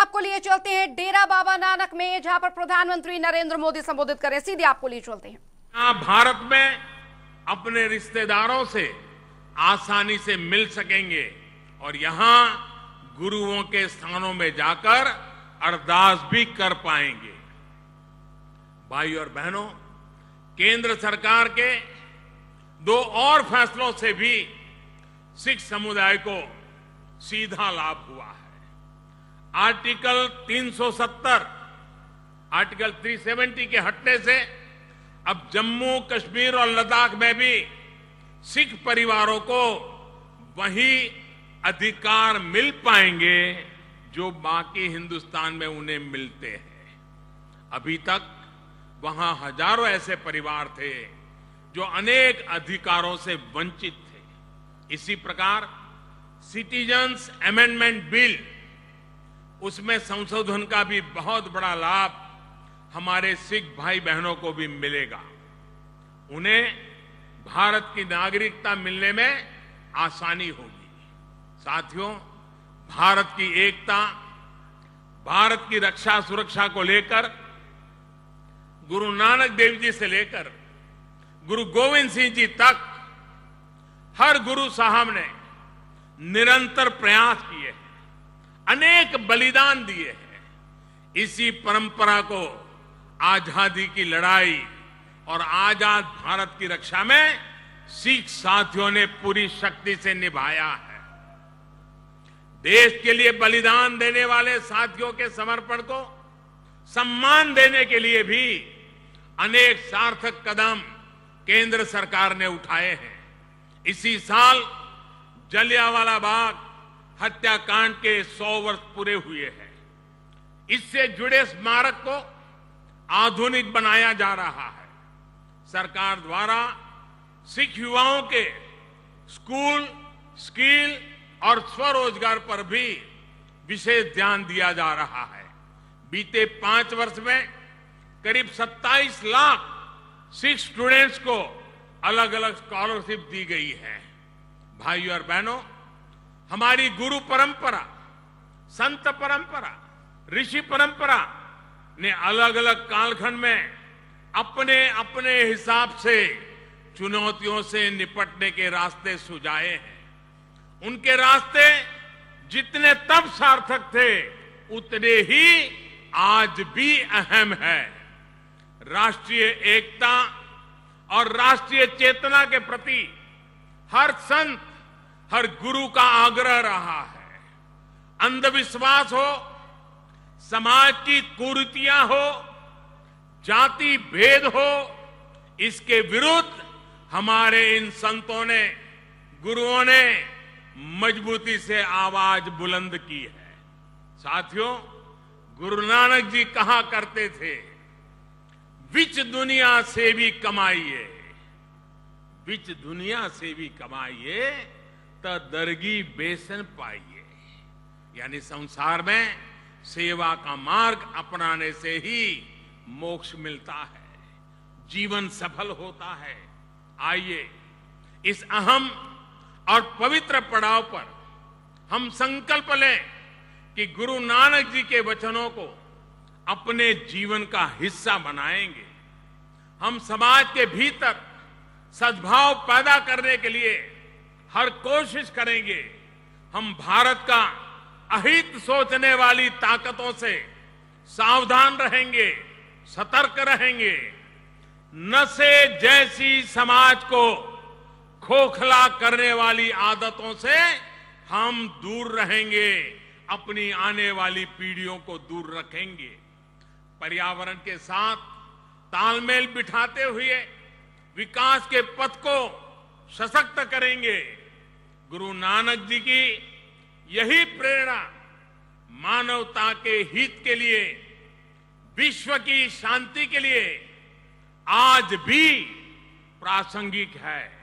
आपको लिए चलते हैं डेरा बाबा नानक में, जहां पर प्रधानमंत्री नरेंद्र मोदी संबोधित करें। सीधे आपको लिए चलते हैं। भारत में अपने रिश्तेदारों से आसानी से मिल सकेंगे और यहाँ गुरुओं के स्थानों में जाकर अरदास भी कर पाएंगे। भाई और बहनों, केंद्र सरकार के दो और फैसलों से भी सिख समुदाय को सीधा लाभ हुआ है। आर्टिकल 370, आर्टिकल 370 के हटने से अब जम्मू कश्मीर और लद्दाख में भी सिख परिवारों को वही अधिकार मिल पाएंगे जो बाकी हिंदुस्तान में उन्हें मिलते हैं। अभी तक वहां हजारों ऐसे परिवार थे जो अनेक अधिकारों से वंचित थे। इसी प्रकार सिटीजन्स एमेंडमेंट बिल, उसमें संशोधन का भी बहुत बड़ा लाभ हमारे सिख भाई बहनों को भी मिलेगा। उन्हें भारत की नागरिकता मिलने में आसानी होगी। साथियों, भारत की एकता, भारत की रक्षा सुरक्षा को लेकर गुरु नानक देव जी से लेकर गुरु गोविंद सिंह जी तक हर गुरु साहब ने निरंतर प्रयास किए हैं, अनेक बलिदान दिए हैं। इसी परंपरा को आजादी की लड़ाई और आजाद भारत की रक्षा में सिख साथियों ने पूरी शक्ति से निभाया है। देश के लिए बलिदान देने वाले साथियों के समर्पण को सम्मान देने के लिए भी अनेक सार्थक कदम केंद्र सरकार ने उठाए हैं। इसी साल जलियांवाला बाग हत्याकांड के 100 वर्ष पूरे हुए हैं। इससे जुड़े स्मारक को आधुनिक बनाया जा रहा है। सरकार द्वारा सिख युवाओं के स्कूल, स्किल और स्वरोजगार पर भी विशेष ध्यान दिया जा रहा है। बीते 5 वर्ष में करीब 27 लाख सिख स्टूडेंट्स को अलग अलग स्कॉलरशिप दी गई है। भाई और बहनों, हमारी गुरु परंपरा, संत परंपरा, ऋषि परंपरा ने अलग अलग कालखंड में अपने अपने हिसाब से चुनौतियों से निपटने के रास्ते सुझाए हैं। उनके रास्ते जितने तब सार्थक थे उतने ही आज भी अहम है। राष्ट्रीय एकता और राष्ट्रीय चेतना के प्रति हर संत, हर गुरु का आग्रह रहा है। अंधविश्वास हो, समाज की कुरीतियां हो, जाति भेद हो, इसके विरुद्ध हमारे इन संतों ने, गुरुओं ने मजबूती से आवाज बुलंद की है। साथियों, गुरु नानक जी कहा करते थे, विच दुनिया से भी कमाइए, विच दुनिया से भी कमाइए तो दरगी बेसन पाइए। यानी संसार में सेवा का मार्ग अपनाने से ही मोक्ष मिलता है, जीवन सफल होता है। आइए इस अहम और पवित्र पड़ाव पर हम संकल्प लें कि गुरु नानक जी के वचनों को अपने जीवन का हिस्सा बनाएंगे। हम समाज के भीतर सद्भाव पैदा करने के लिए हर कोशिश करेंगे। हम भारत का अहित सोचने वाली ताकतों से सावधान रहेंगे, सतर्क रहेंगे। नशे जैसी समाज को खोखला करने वाली आदतों से हम दूर रहेंगे, अपनी आने वाली पीढ़ियों को दूर रखेंगे। पर्यावरण के साथ तालमेल बिठाते हुए विकास के पथ को सशक्त करेंगे। गुरु नानक जी की यही प्रेरणा मानवता के हित के लिए, विश्व की शांति के लिए आज भी प्रासंगिक है।